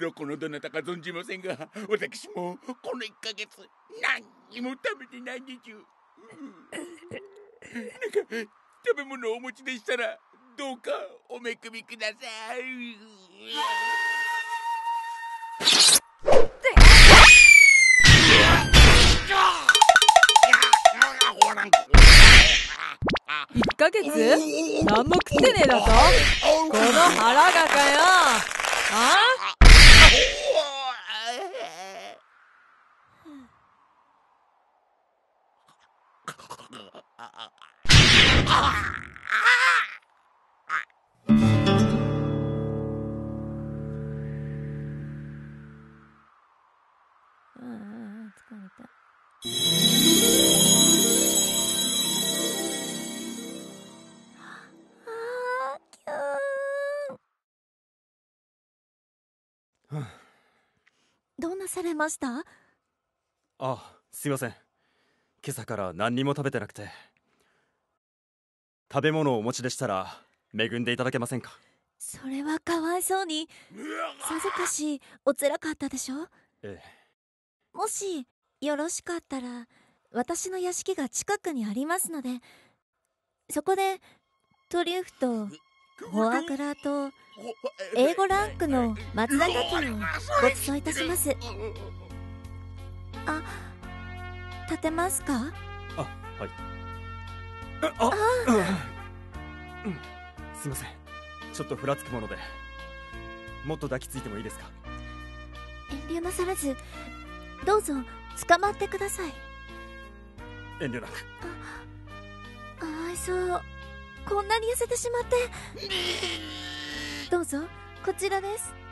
どこのどなたか存じませんが、私もこの1ヶ月何にも食べてないんでちゅ。なんか食べ物をお持ちでしたらどうかおめくみください。1ヶ月何も食ってねえだと、この腹がかよ。あどうなされました？あ、すいません。今朝から何にも食べてなくて。食べ物をお持ちでしたら恵んでいただけませんか？それはかわいそうに。さぞかしおつらかったでしょ？ええ。もしよろしかったら、私の屋敷が近くにありますので、そこでトリュフとフォアグラとA5ランクの松茸をごちそういたします。あ、立てますか？あ、はい。あ、すいません、ちょっとふらつくもので。もっと抱きついてもいいですか？遠慮なさらず、どうぞ捕まってください。遠慮なく。かわいそう、こんなに痩せてしまって。どうぞこちらです。